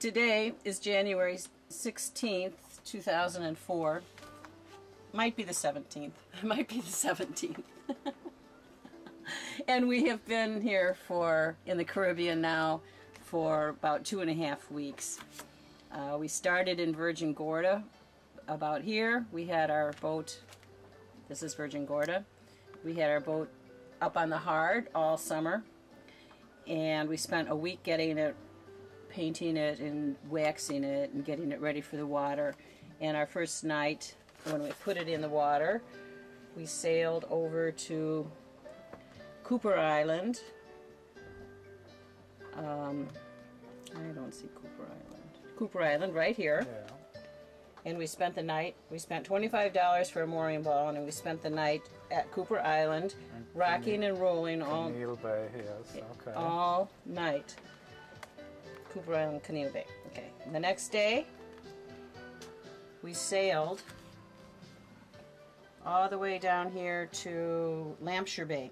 Today is January 16th, 2004. Might be the 17th. It might be the 17th. And we have been here in the Caribbean now for about 2.5 weeks. We started in Virgin Gorda about here. We had our boat, this is Virgin Gorda. We had our boat up on the hard all summer, and we spent a week getting it, painting it and waxing it and getting it ready for the water. And our first night, when we put it in the water, we sailed over to Cooper Island. I don't see Cooper Island. Cooper Island right here. Yeah. And we spent the night. We spent $25 for a mooring ball, and we spent the night at Cooper Island, and rocking and rolling all, Bay, yes. Okay. All night. Cooper Island, Canoe Bay. Okay. And the next day, we sailed all the way down here to Lameshur Bay,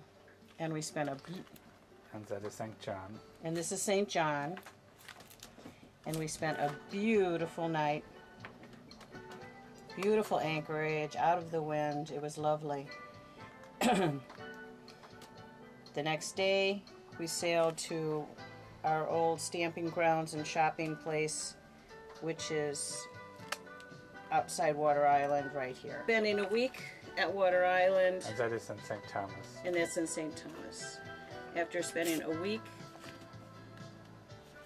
and we spent a. And that is St. John. And this is St. John, and we spent a beautiful night. Beautiful anchorage, out of the wind. It was lovely. The next day, we sailed to our old stamping grounds and shopping place, which is outside Water Island right here. Spending a week at Water Island. And that is in St. Thomas. And that's in St. Thomas. After spending a week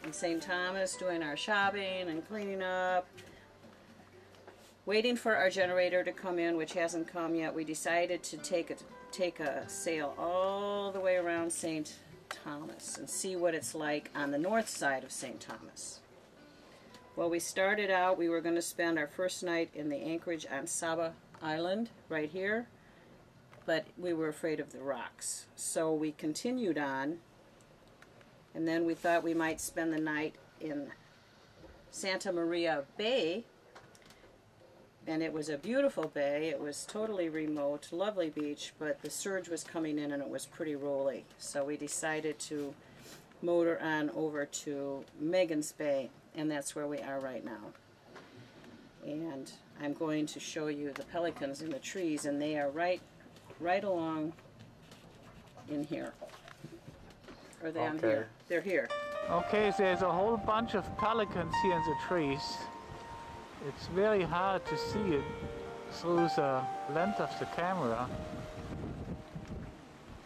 in St. Thomas doing our shopping and cleaning up, waiting for our generator to come in, which hasn't come yet, we decided to take a sail all the way around St. Thomas and see what it's like on the north side of St. Thomas. Well, we started out, we were going to spend our first night in the anchorage on Saba Island, right here, but we were afraid of the rocks. So we continued on, and then we thought we might spend the night in Santa Maria Bay, and it was a beautiful bay. It was totally remote, lovely beach, but the surge was coming in and it was pretty rolly. So we decided to motor on over to Megan's Bay, and that's where we are right now. And I'm going to show you the pelicans in the trees, and they are right along in here. Or they on here? They're here. Okay, so there's a whole bunch of pelicans here in the trees. It's very hard to see it through the lens of the camera,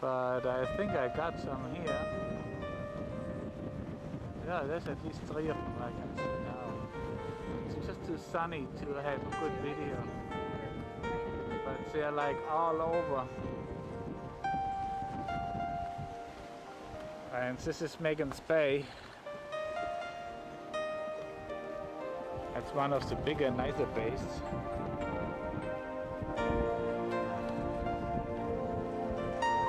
but I think I got some here. Yeah, there's at least 3 of them I can see now. It's just too sunny to have a good video, but they're like all over. And this is Megan's Bay. That's one of the bigger, nicer bays.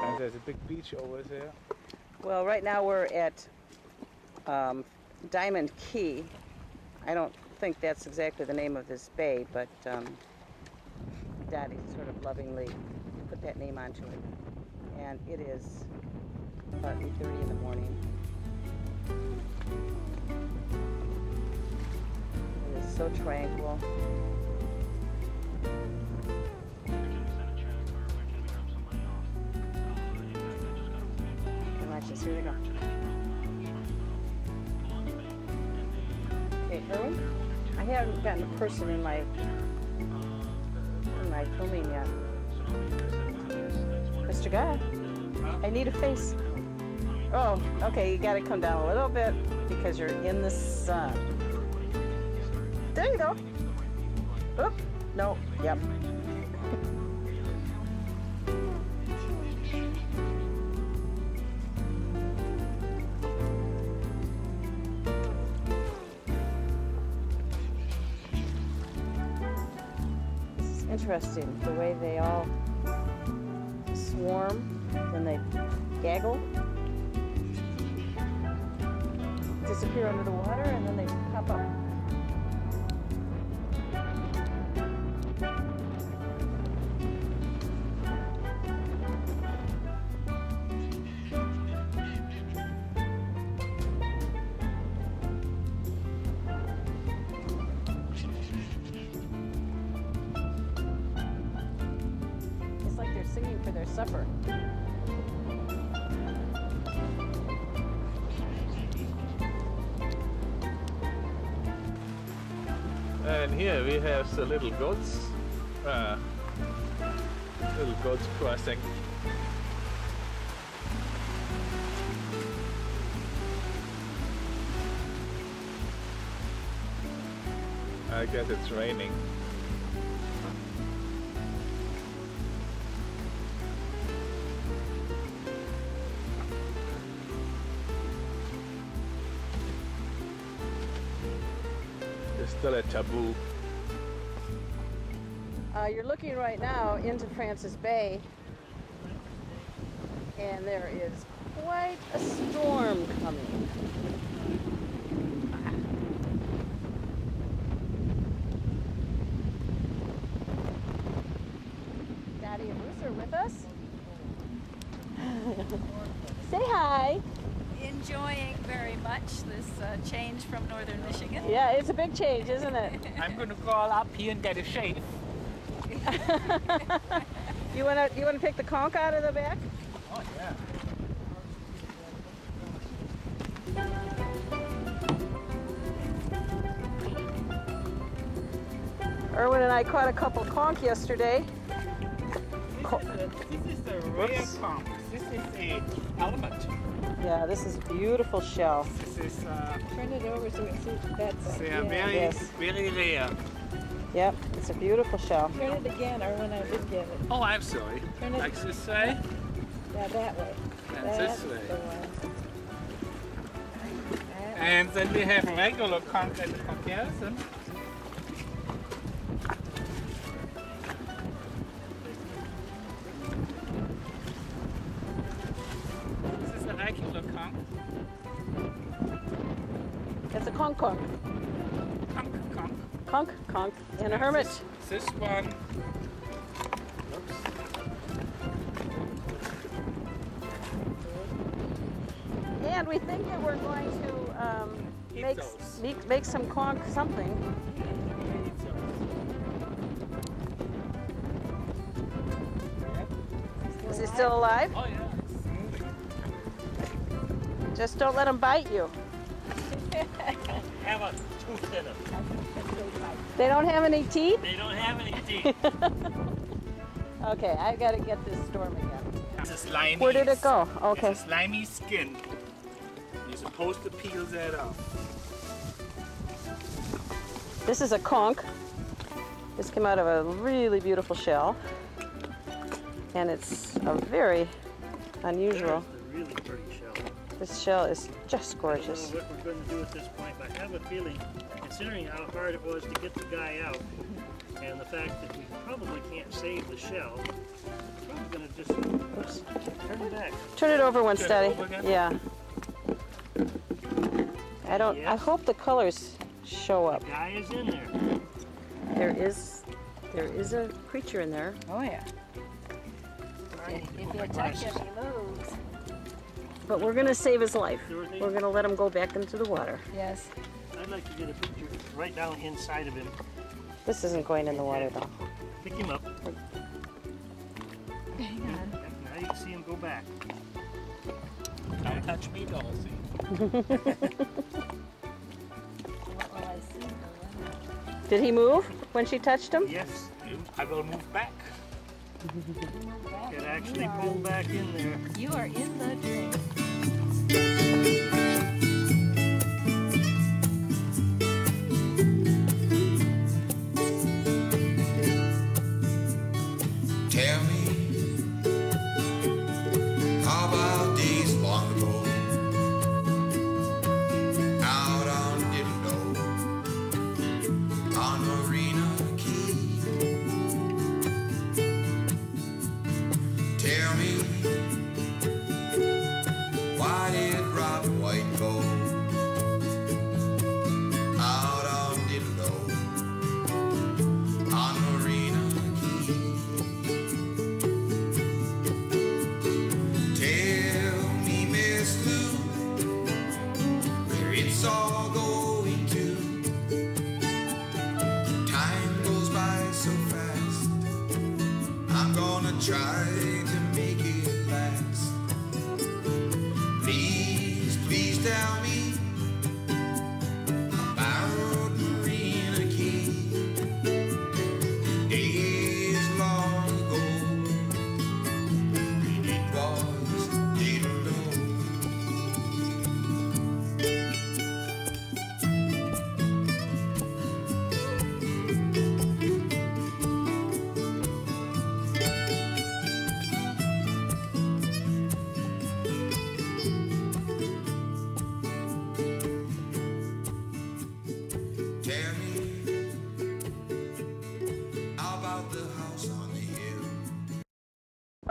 And there's a big beach over there. Well, right now we're at Diamond Key. I don't think that's exactly the name of this bay, but Daddy sort of lovingly put that name onto it. And it is about 8:30 in the morning. So tranquil. And watch this, here they go. Okay, Erwin? I haven't gotten a person in my filming yet. Mr. Guy, I need a face. Oh, okay, you gotta come down a little bit because you're in the sun. There you go. Oop. No. Yep. It's interesting the way they all swarm, then they gaggle, disappear under the water, and then they pop up. supper. And here we have the little goats crossing. I guess it's raining. It's still a taboo. You're looking right now into Francis Bay, and there is quite a storm coming. With us. Say hi. Enjoying very much this change from northern Michigan. Yeah, it's a big change, isn't it? I'm going to crawl up here and get a shave. You want to pick the conch out of the back? Oh yeah. Erwin and I caught a couple conch yesterday. This is the rare conch. This is a element. Yeah, this is beautiful shell. This is. Turn it over so we can see that's. They are very rare. Yep, it's a beautiful shell. Turn it again, or when I did get it. Oh, I'm sorry. Turn it like this way. Yeah, that way. And that's this way. And then we have regular conch in comparison. It's a conch conch. Conch conch. Conch conch and a hermit. This one. Oops. And we think that we're going to make some conch something. Is he still alive? Oh yeah. Just don't let him bite you. Have a tooth in them. They don't have any teeth? They don't have any teeth. Okay, I've got to get this storm again. It's a slimy. Where did it go? Okay. It's a slimy skin. You're supposed to peel that off. This is a conch. This came out of a really beautiful shell. And it's a very unusual. Really pretty shell. This shell is just gorgeous. I don't know what we're going to do at this point, but I have a feeling, considering how hard it was to get the guy out, and the fact that we probably can't save the shell, we're probably going to just turn it back. Turn it over one steady. Yeah. I don't. Yes. I hope the colors show up. The guy is in there. There is a creature in there. Oh yeah. If you touch him, he moves. But we're going to save his life. We're going to let him go back into the water. Yes. I'd like to get a picture right down inside of him. This isn't going in the water, though. Pick him up. Hang on. Now you can see him go back. Don't touch me, Dolly. Did he move when she touched him? Yes. I will move back. It actually pulled back in there. You are in the dream. Tell me, how about these long ago? Out on Dildo, on Marina Key. Tell me.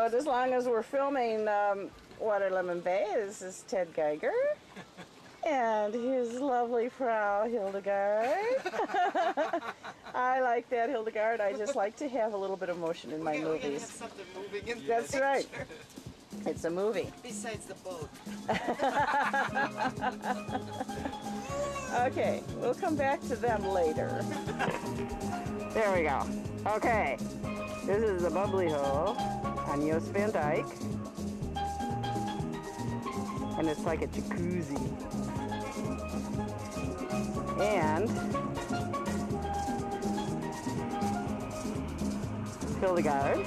But as long as we're filming Waterlemon Bay, this is Ted Geiger and his lovely Frau Hildegard. I like that, Hildegard. I just like to have a little bit of motion in my movies. We have something moving in That's the right. It's a movie. Besides the boat. Okay, we'll come back to them later. There we go. Okay, this is the Bubbly Hole on Jost Van Dyke. And it's like a jacuzzi. And Hildegard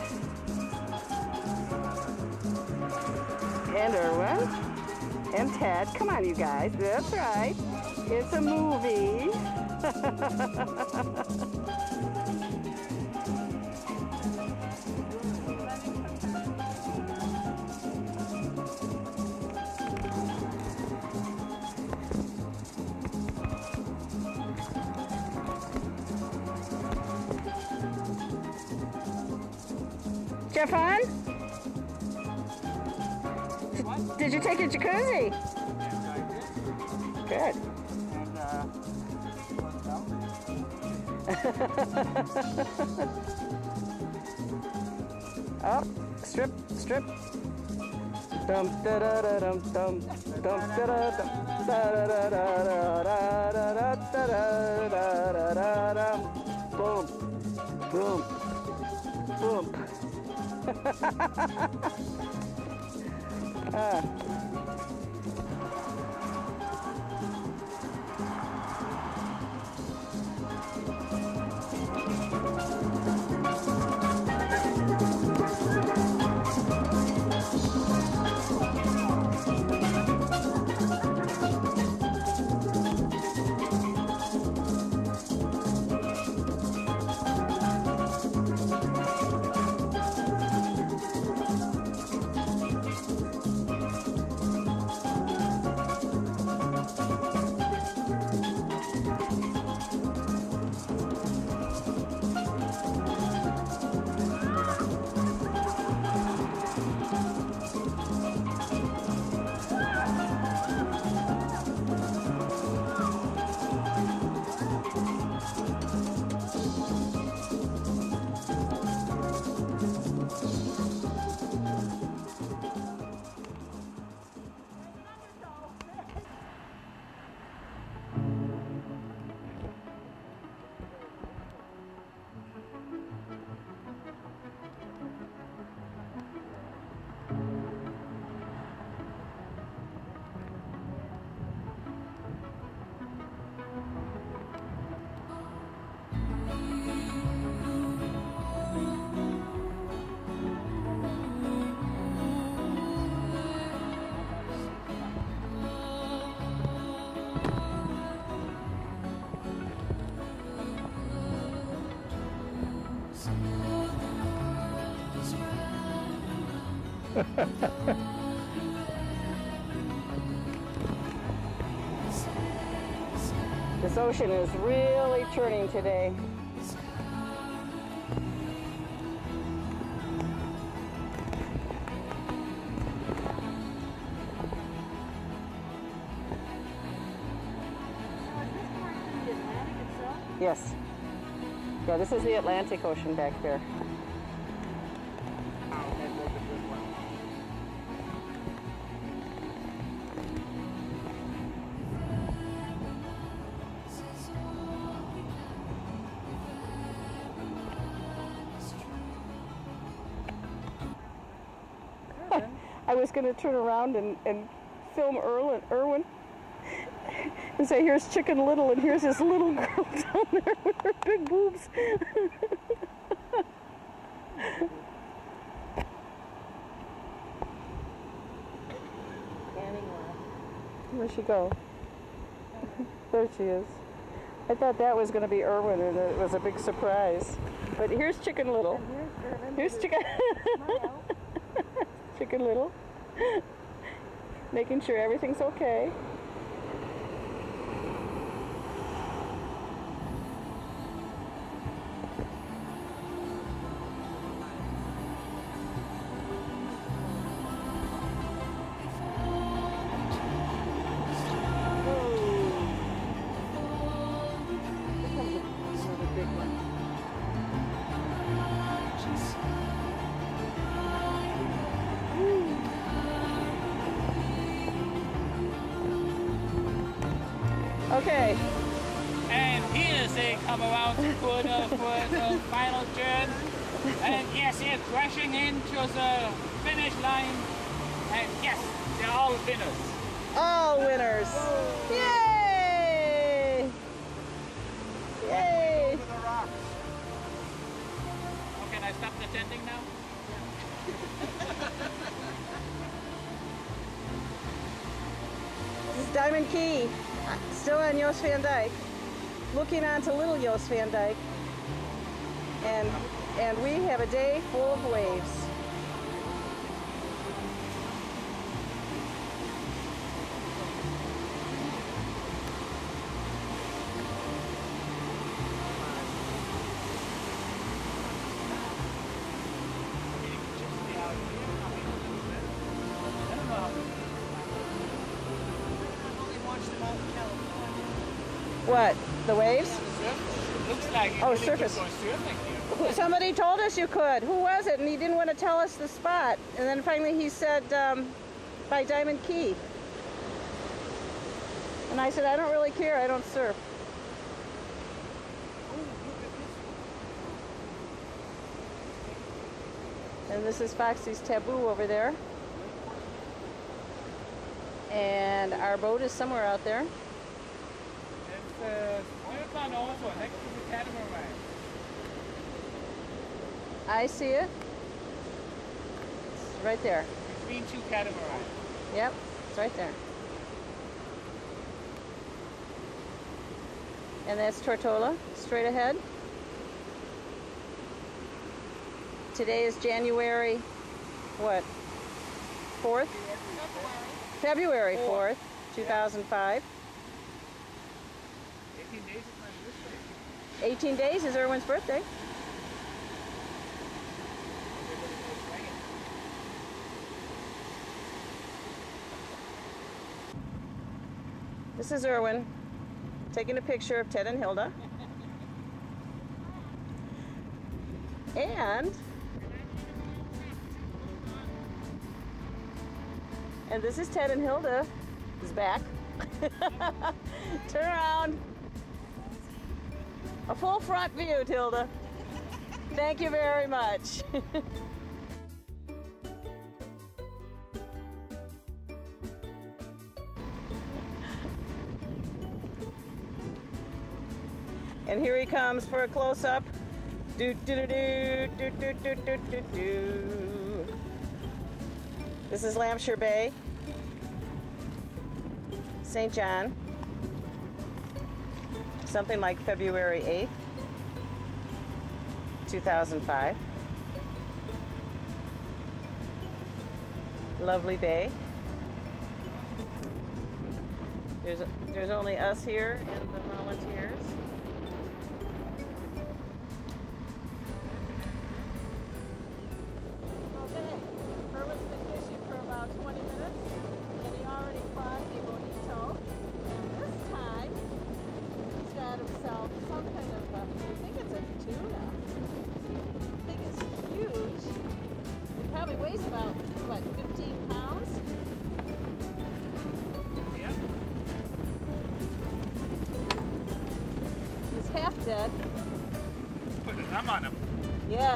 and Irwin and Ted. Come on, you guys. That's right. It's a movie. Jeff on? What? Did you take your jacuzzi? Good. And, Up, strip. Dum da da da dum dum dum da da dum da da da da da da da da da. Boom, boom, boom. This ocean is really churning today. Yes. Yeah, this is the Atlantic Ocean back there. I was going to turn around and film Irwin and say, here's Chicken Little, and here's this little girl down there with her big boobs. Where'd she go? There she is. I thought that was going to be Irwin, and it was a big surprise. But here's Chicken Little. Here's Chicken. Chicken Little. Making sure everything's okay. Okay. And here they come around the corner for the final turn. And yes, they're crashing into the finish line. And yes, they're all winners. All winners. Oh. Yay! Yay! Over the rocks. Oh, can I stop pretending now? This is Diamond Key, still on Jost Van Dyke, looking onto Little Jost Van Dyke, and we have a day full of waves. What? The waves? It looks like it. Oh, surface. Somebody told us you could. Who was it? And he didn't want to tell us the spot. And then finally he said, by Diamond Key. And I said, I don't really care. I don't surf. And this is Foxy's Taboo over there. And our boat is somewhere out there. There's one also next to the catamaran. I see it. It's right there. Between two catamarans. Yep, it's right there. And that's Tortola, straight ahead. Today is January, what? 4th? February 4th, 2005. 18 days is my birthday. 18 days is Erwin's birthday. This is Erwin taking a picture of Ted and Hilda. And this is Ted and Hilda. He's back. Turn around. A full front view, Tilda. Thank you very much. And here he comes for a close-up. Do do do do do do do do do do. This is Lameshur Bay, St. John. Something like February 8th, 2005. Lovely bay. There's only us here and the volunteers.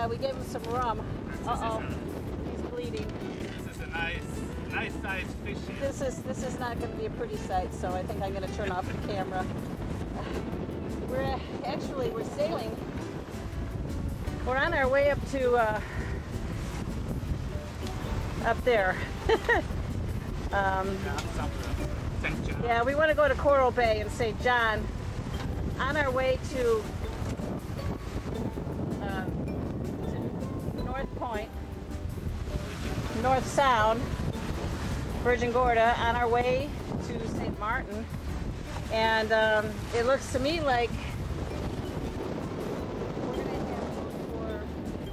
We gave him some rum. Uh-oh, he's bleeding. This is a nice sized fish. This is not going to be a pretty sight, so I think I'm going to turn off the camera. We're sailing. We're on our way up to up there. Yeah, we want to go to Coral Bay and St. John. On our way to. North Sound, Virgin Gorda, on our way to St. Martin, and it looks to me like we're going to have for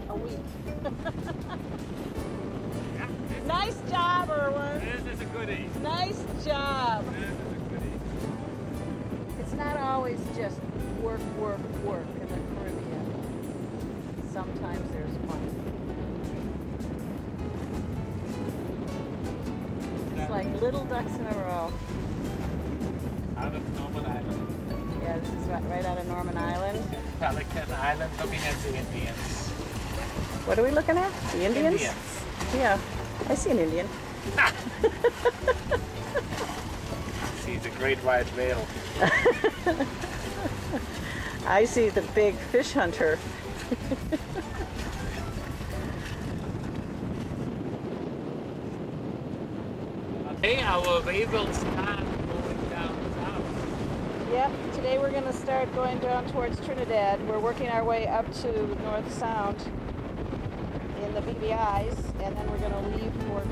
a week. Nice job, Erwin. This is a goodie. Nice job. This is a goodie. It's not always just work, work, work in the Caribbean. Sometimes there's fun. Like little ducks in a row. out of Norman Island. Yeah, this is right out of Norman Island. Pelican Island, looking at the Indians. What are we looking at? The Indians? Indians. Yeah, I see an Indian. See the great white whale. I see the big fish hunter. Today our way will start going down south. Yep, today we're going to start going down towards Trinidad. We're working our way up to North Sound in the BVI's, and then we're going to leave for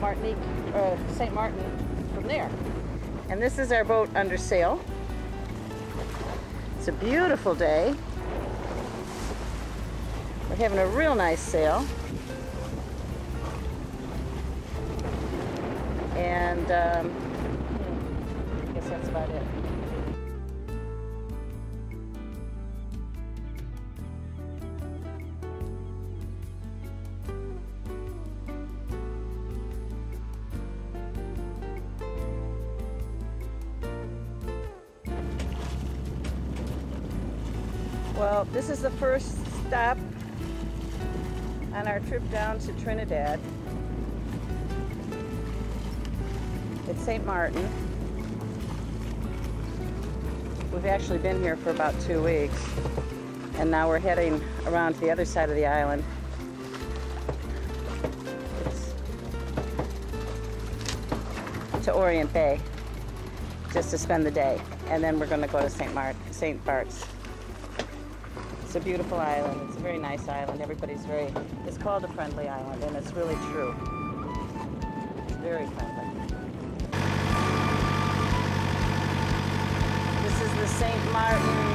Martinique, or St. Martin from there. And this is our boat under sail. It's a beautiful day. We're having a real nice sail. And I guess that's about it. Well, this is the first stop on our trip down to Trinidad. It's St. Martin. We've actually been here for about 2 weeks, and now we're heading around to the other side of the island. It's to Orient Bay, just to spend the day, and then we're going to go to Saint Bart's. It's a beautiful island. It's a very nice island. Everybody's very. It's called a friendly island, and it's really true. It's very friendly. This is the St. Martin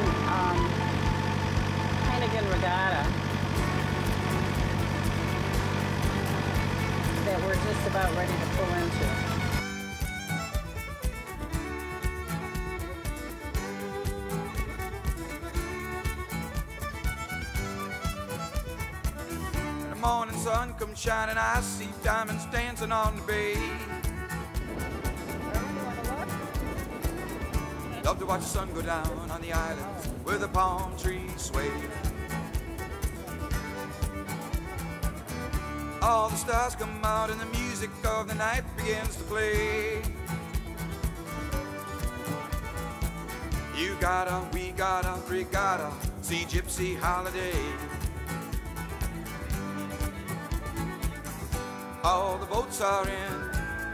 Hannigan Regatta that we're just about ready to pull into. When the morning sun comes shining, I see diamonds dancing on the bay. Love to watch the sun go down on the islands where the palm trees sway. All the stars come out and the music of the night begins to play. You gotta, we gotta, we gotta see Gypsy Holiday. All the boats are in,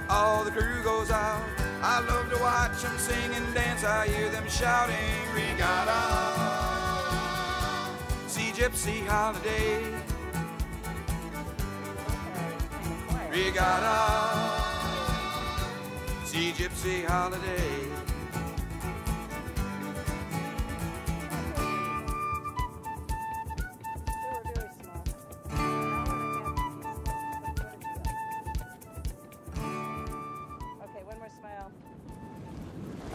all the crew goes out. I love to watch them sing and dance. I hear them shouting, regatta, see Gypsy Holiday. Regatta, see Gypsy Holiday.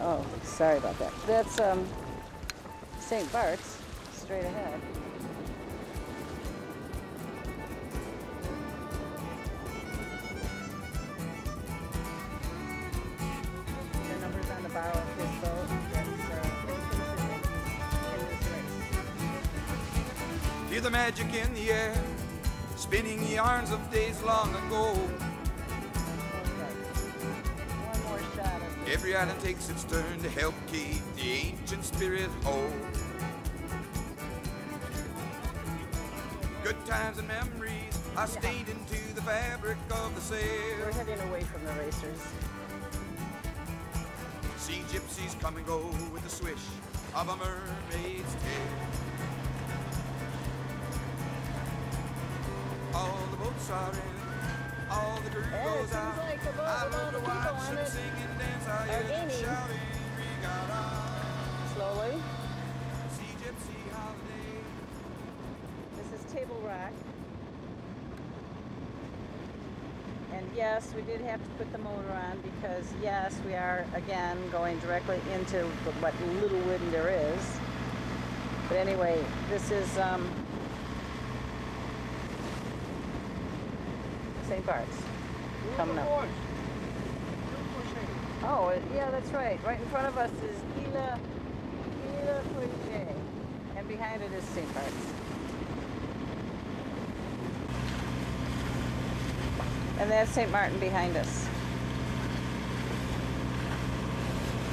Oh, sorry about that. That's St. Bart's, straight ahead. The number's on the bow of this boat. That's Hear the magic in the air, spinning yarns of days long ago. Every island takes its turn to help keep the ancient spirit whole. Good times and memories are stayed into the fabric of the sail. We're heading away from the racers. See gypsies come and go with the swish of a mermaid's tail. All the boats are in. All the group goes out. Like I love to watch them sing and dance. I hear them shouting, regatta. Slowly. See Gypsy Holiday. This is Table Rock. And yes, we did have to put the motor on because yes, we are again going directly into what little wind there is. But anyway, this is St. Bart's coming up. Oh, Oh, yeah, that's right. Right in front of us is Isla Puigjé, and behind it is Saint Bart's. And that's St. Martin behind us.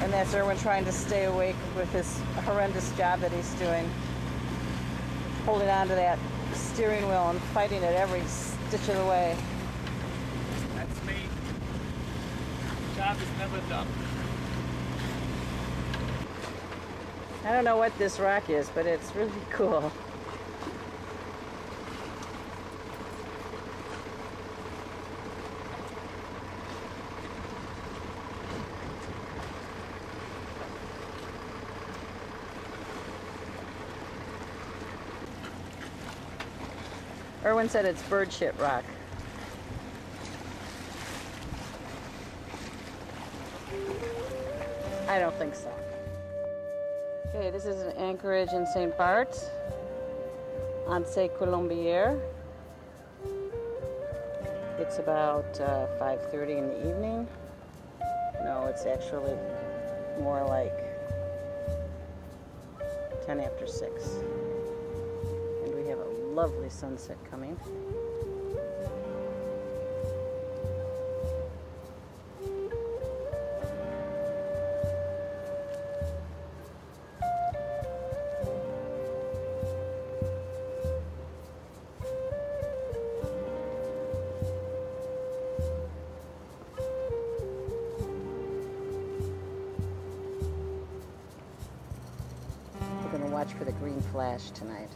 And that's Erwin trying to stay awake with his horrendous job that he's doing. Holding on to that steering wheel and fighting it every stitch of the way. That's me. The job is never done. I don't know what this rock is, but it's really cool. Erwin said it's bird shit rock. I don't think so. Okay, this is an anchorage in St. Bart's on Saint Colombier. It's about 5:30 in the evening. No, it's actually more like 10 after 6. Lovely sunset coming. We're going to watch for the green flash tonight.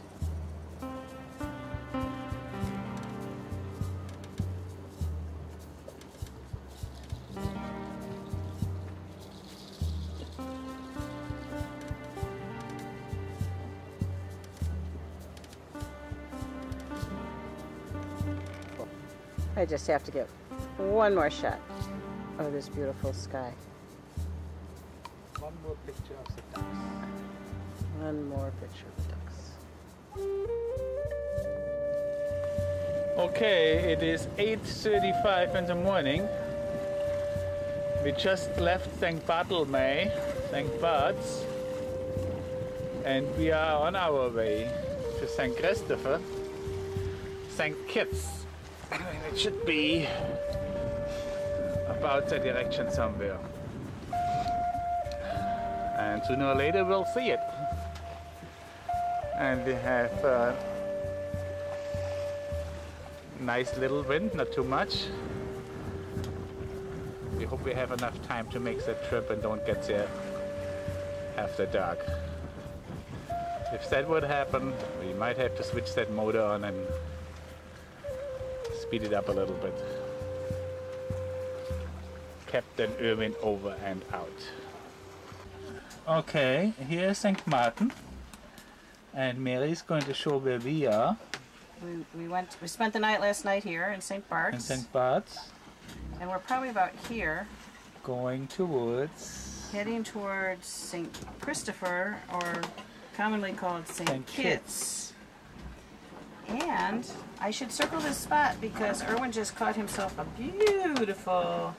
I just have to get one more shot of this beautiful sky. One more picture of the ducks. One more picture of the ducks. Okay, it is 8:35 in the morning. We just left St. Bart's, and we are on our way to St. Christopher, St. Kitts. It should be about that direction somewhere. And sooner or later we'll see it. And we have a nice little wind, not too much. We hope we have enough time to make the trip and don't get there after dark. If that would happen, we might have to switch that motor on and speed it up a little bit. Captain Erwin over and out. Okay, here's St. Martin, and Mary's going to show where we are. We spent the night last night here in St. Bart's. In St. Bart's. And we're probably about here. Going towards. Heading towards St. Christopher, or commonly called St. Kitts. And I should circle this spot because Erwin just caught himself a beautiful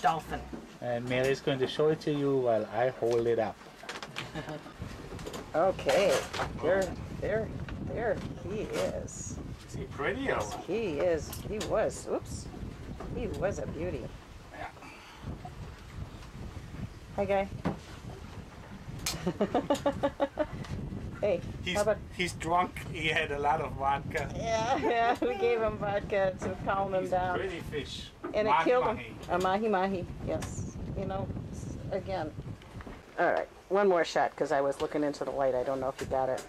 dolphin. And Mary's going to show it to you while I hold it up. Okay, there he is. Is he pretty? He is. He was. Oops. He was a beauty. Hi, guy. Hey, he's drunk. He had a lot of vodka. Yeah, we gave him vodka to calm him down. Pretty fish. And it killed him. A mahi-mahi, yes. You know, again. All right, one more shot because I was looking into the light. I don't know if you got it.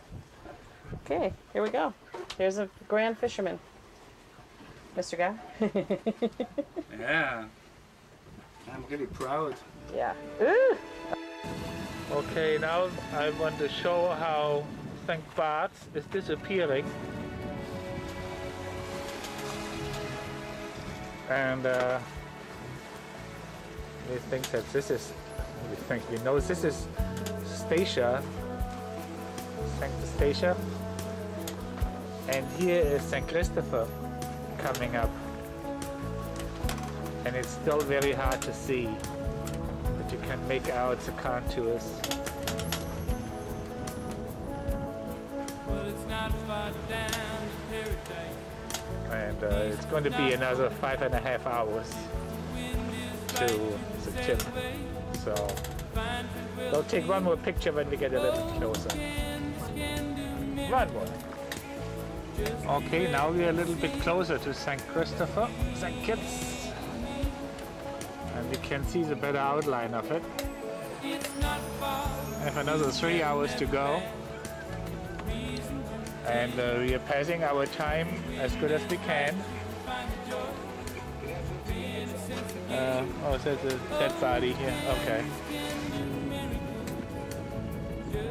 Okay, here we go. There's a grand fisherman. Mr. Guy? Yeah. I'm really proud. Yeah. Ooh. Okay, now I want to show how St. Bart's is disappearing. And we know this is Stacia, St. Stacia. And here is St. Christopher coming up. And it's still very hard to see. you can make out the contours. Well, it's not far down to paradise. And it's going to be another 5.5 hours to the tip. So they'll take one more picture when we get a little closer. One more. Okay, now we are a little bit closer to St. Christopher, St. Kitts. And you can see the better outline of it. I have another 3 hours to go. And we are passing our time as good as we can. Oh, there's a dead body here. Okay.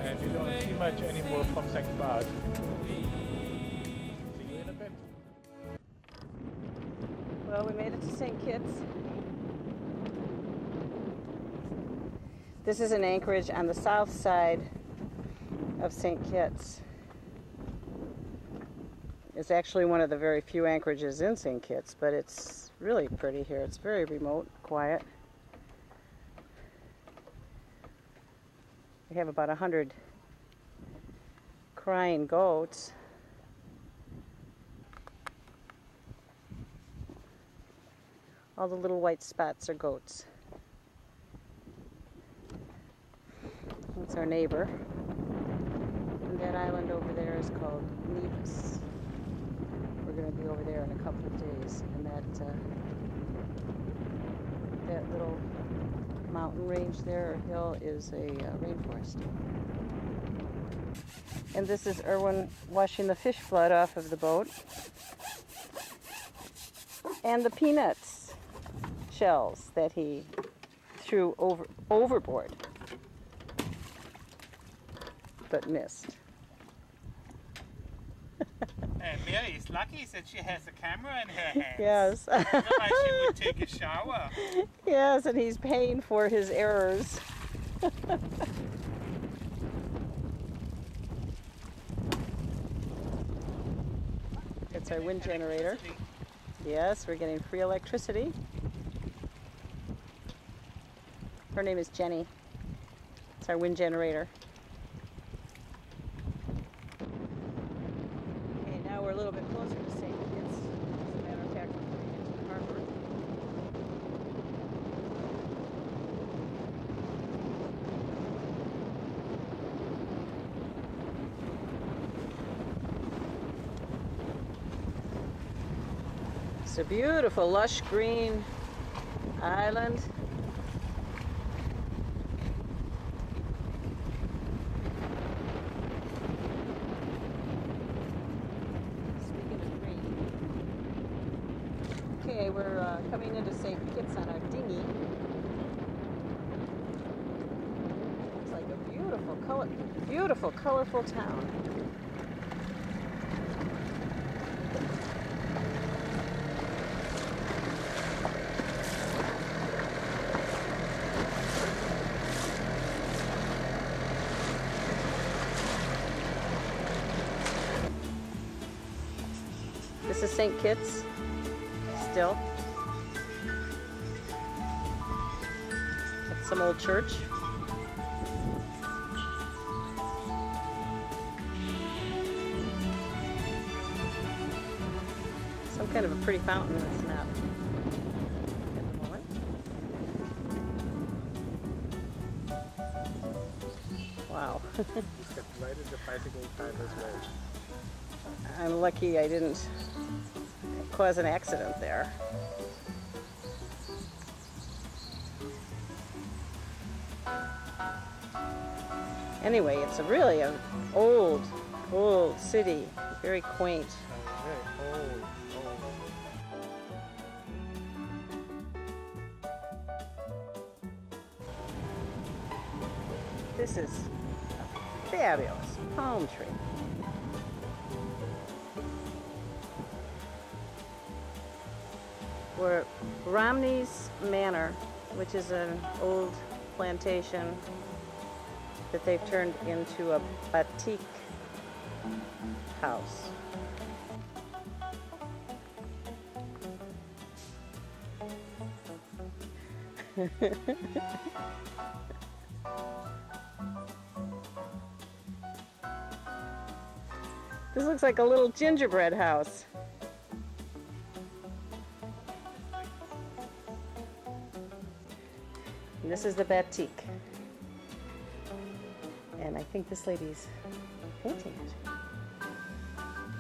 And you don't see much anymore from St. Bart's. See you in a bit. Well, we made it to St. Kitts. This is an anchorage on the south side of St. Kitts. It's actually one of the very few anchorages in St. Kitts, but it's really pretty here. It's very remote, quiet. We have about 100 crying goats. All the little white spots are goats. That's our neighbor. And that island over there is called Nevis. We're going to be over there in a couple of days. And that little mountain range there, or hill, is a rainforest. And this is Erwin washing the fish blood off of the boat. And the peanuts shells that he threw overboard. But missed. And Mary is lucky that she has a camera in her hands. Yes. Otherwise she would take a shower. Yes, and he's paying for his errors. It's our wind generator. Yes, we're getting free electricity. Her name is Jenny. It's our wind generator. A little bit closer to St. Kitts. As a matter of fact, we're going into the harbor. It's a beautiful, lush green island. Coming into St. Kitts on our dinghy. It's like a beautiful, colorful town. This is St. Kitts, still. Some old church. Some kind of a pretty fountain that's not at the moment. Wow. Right as the bicycle time as well. I'm lucky I didn't cause an accident there. Anyway, it's a really an old city, very quaint. Very old. This is a fabulous palm tree. We're Romney's Manor, which is an old plantation that they've turned into a batik house. This looks like a little gingerbread house. And this is the batik. And I think this lady's painting it.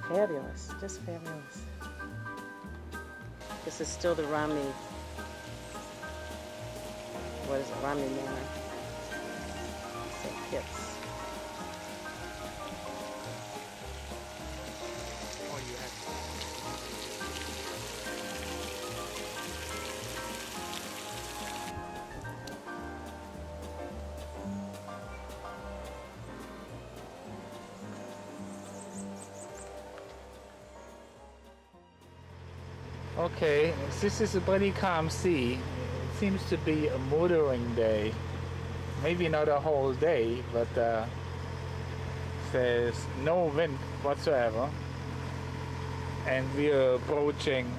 Fabulous, just fabulous. This is still the Romney, what is it, Romney Manor, St. Kitts. Okay, this is a pretty calm sea. It seems to be a motoring day. Maybe not a whole day, but there's no wind whatsoever. And we are approaching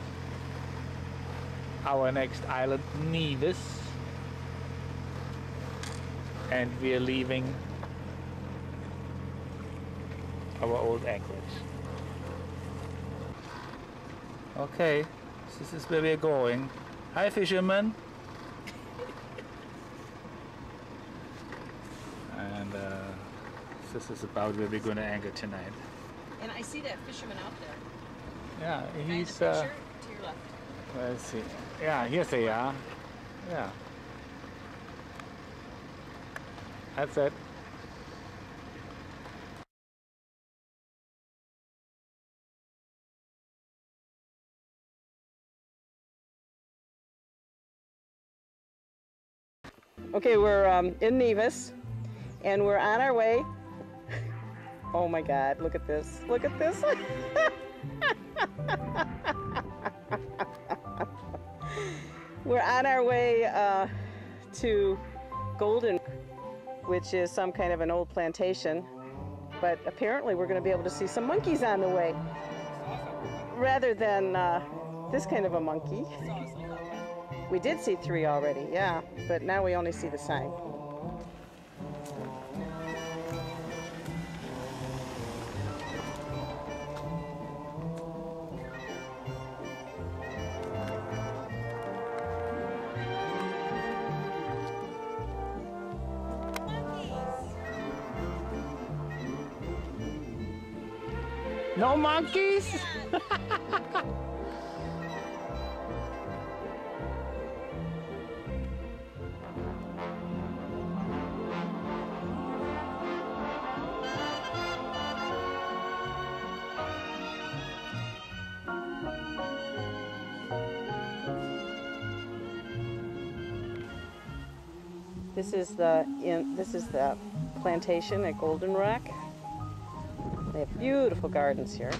our next island, Nevis. And we are leaving our old anchorage. Okay. This is where we're going. Hi, fisherman. And this is about where we're going to anchor tonight. And I see that fisherman out there. Yeah, he's. To your left. Let's see. Yeah, here they are. Yeah. That's it. Okay, we're in Nevis, and we're on our way. Oh my God, look at this. Look at this. We're on our way to Golden, which is some kind of an old plantation. But apparently we're going to be able to see some monkeys on the way, rather than this kind of a monkey. We did see 3 already, yeah, but now we only see the sign. Monkeys. No monkeys? Yeah. This is the plantation at Golden Rock. They have beautiful gardens here.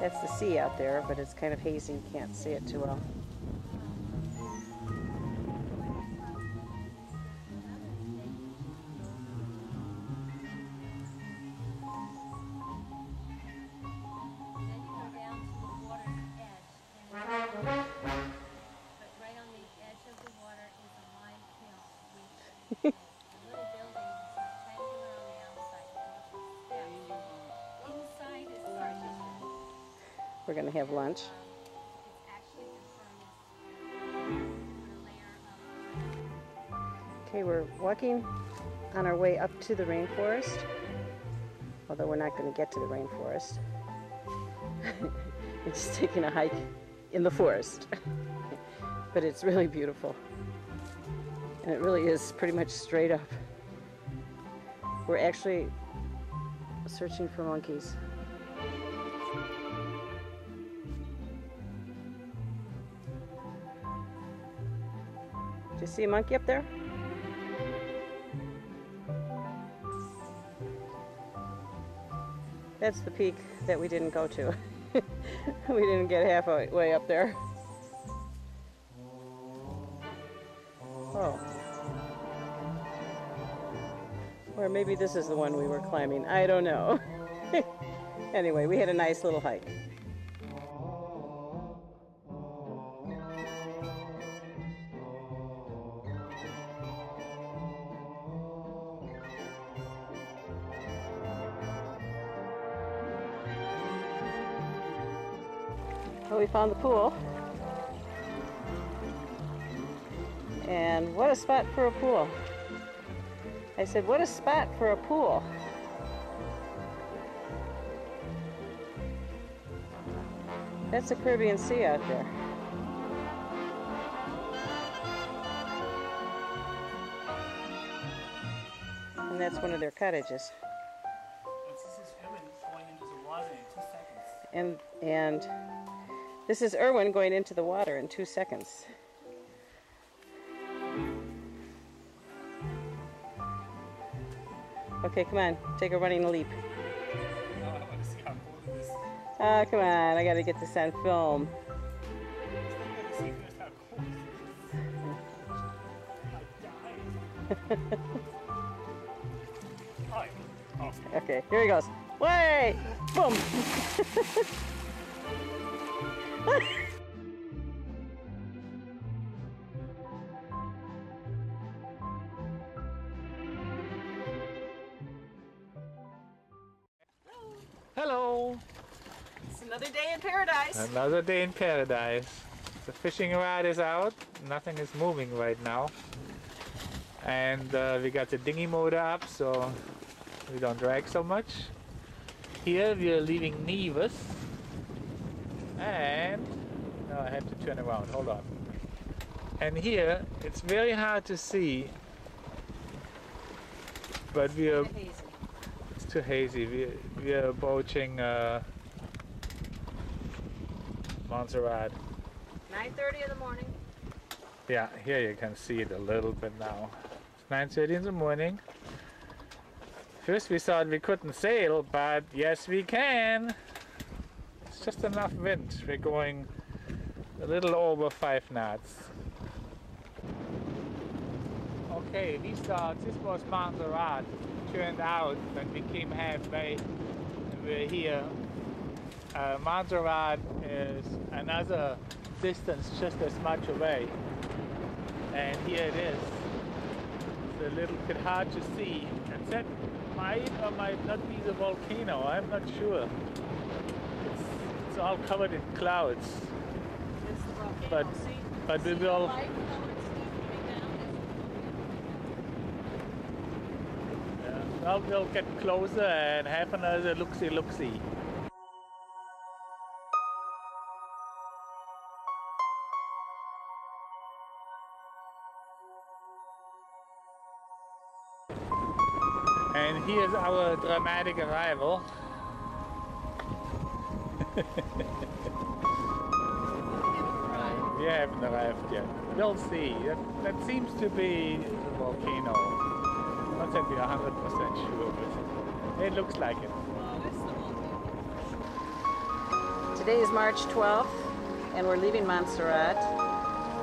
That's the sea out there, but it's kind of hazy. You can't see it too well. We're going to have lunch. Okay, we're walking on our way up to the rainforest, although we're not going to get to the rainforest. We're just taking a hike in the forest, but it's really beautiful. And it really is pretty much straight up. We're actually searching for monkeys. You see a monkey up there? That's the peak that we didn't go to. We didn't get halfway up there. Oh. Or maybe this is the one we were climbing. I don't know. Anyway, we had a nice little hike. Well, we found the pool. And what a spot for a pool. I said, what a spot for a pool. That's the Caribbean Sea out there. And that's one of their cottages. And this is Irwin going into the water in 2 seconds. Okay, come on, take a running leap. Oh, come on, I gotta get this on film. Okay, here he goes. Way! Boom! Hello! It's another day in paradise. Another day in paradise. The fishing rod is out. Nothing is moving right now. And we got the dinghy motor up, so we don't drag so much. Here we are leaving Nevis. And no, I have to turn around, hold on. And here it's very hard to see, but we are, it's too hazy. We are approaching Montserrat. 9:30 in the morning. Yeah, here you can see it a little bit now. It's 9:30 in the morning. First we thought we couldn't sail, but yes we can. Just enough wind. We're going a little over 5 knots. Okay, these thoughts, this was Montserrat. Turned out when we came halfway and we're here. Montserrat is another distance just as much away. And here it is. It's a little bit hard to see. And that might or might not be the volcano, I'm not sure. It's all covered in clouds, but we will. Well, we'll get closer and have another looksy. And here's our dramatic arrival. We haven't arrived yet. We'll see. That seems to be a volcano. Not that we're 100% sure, but it looks like it. Today is March 12th, and we're leaving Montserrat.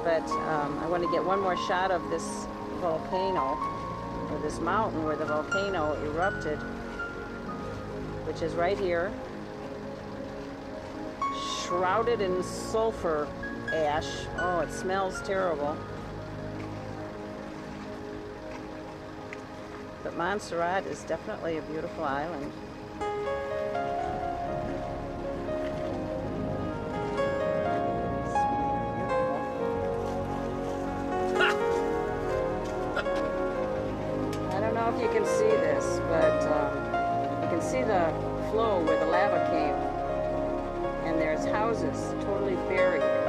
But I want to get one more shot of this volcano, or this mountain where the volcano erupted, which is right here. Shrouded in sulfur ash. Oh, it smells terrible. But Montserrat is definitely a beautiful island. I don't know if you can see this, but you can see the flow where the lava came. And there's houses totally buried.